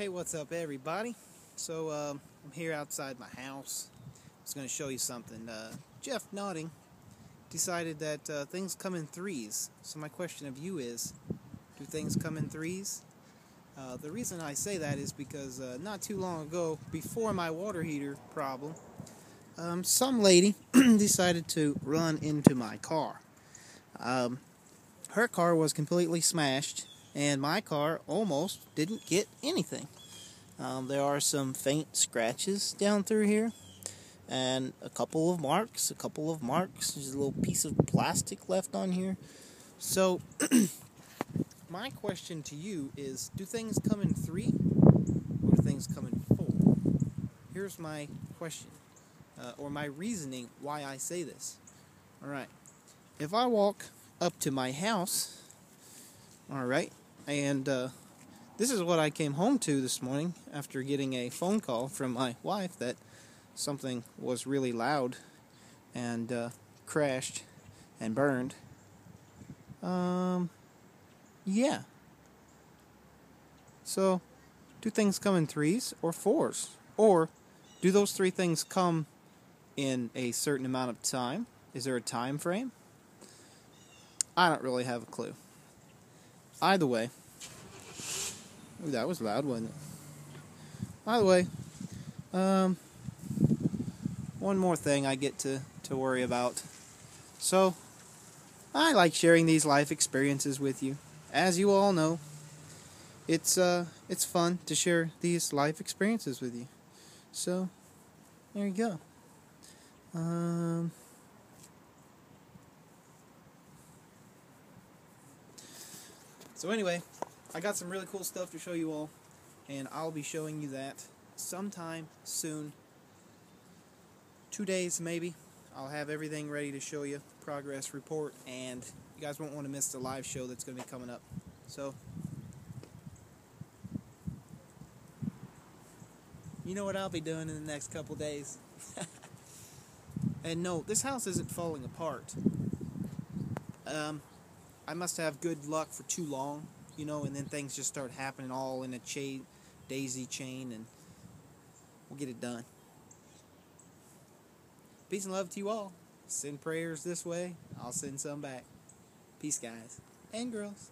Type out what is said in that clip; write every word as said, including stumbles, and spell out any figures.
Hey, what's up, everybody? So um, I'm here outside my house. I was going to show you something. Uh, Jeff Notting decided that uh, things come in threes. So my question of you is, do things come in threes? Uh, the reason I say that is because uh, not too long ago, before my water heater problem, um, some lady decided to run into my car. Um, her car was completely smashed, and my car almost didn't get anything. Um, there are some faint scratches down through here, and a couple of marks, a couple of marks. There's a little piece of plastic left on here. So, my question to you is, do things come in three, or do things come in four? Here's my question, uh, or my reasoning why I say this. Alright, if I walk up to my house, alright, and uh, this is what I came home to this morning after getting a phone call from my wife that something was really loud and uh, crashed and burned. Um, yeah. So, do things come in threes or fours? Or, do those three things come in a certain amount of time? Is there a time frame? I don't really have a clue. Either way, ooh, that was loud, wasn't it? By the way, um, one more thing I get to, to worry about. So, I like sharing these life experiences with you. As you all know, it's, uh, it's fun to share these life experiences with you. So, there you go. Um... So anyway, I got some really cool stuff to show you all, and I'll be showing you that sometime soon. Two days maybe. I'll have everything ready to show you, progress report, and you guys won't want to miss the live show that's going to be coming up. So, you know what I'll be doing in the next couple days. And no, this house isn't falling apart. Um... I must have good luck for too long, you know, and then things just start happening all in a chain, daisy chain, and we'll get it done. Peace and love to you all. Send prayers this way. I'll send some back. Peace, guys and girls.